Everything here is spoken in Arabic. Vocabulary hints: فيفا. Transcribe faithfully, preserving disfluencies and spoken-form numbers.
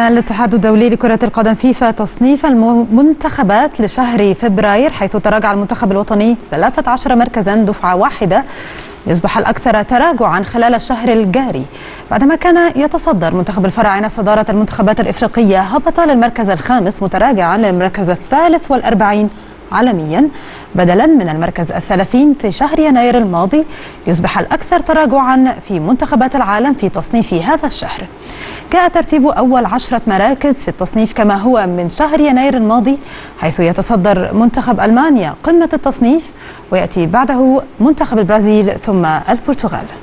الاتحاد الدولي لكرة القدم فيفا تصنيف المنتخبات لشهر فبراير، حيث تراجع المنتخب الوطني ثلاثة عشر مركزا دفعة واحدة ليصبح الأكثر تراجعا خلال الشهر الجاري، بعدما كان يتصدر منتخب الفراعنة صدارة المنتخبات الإفريقية، هبط للمركز الخامس متراجعا للمركز الثالث والأربعين عالميا بدلا من المركز الثلاثين في شهر يناير الماضي، ليصبح الأكثر تراجعا في منتخبات العالم في تصنيف هذا الشهر. جاء ترتيب أول عشرة مراكز في التصنيف كما هو من شهر يناير الماضي، حيث يتصدر منتخب ألمانيا قمة التصنيف، ويأتي بعده منتخب البرازيل ثم البرتغال.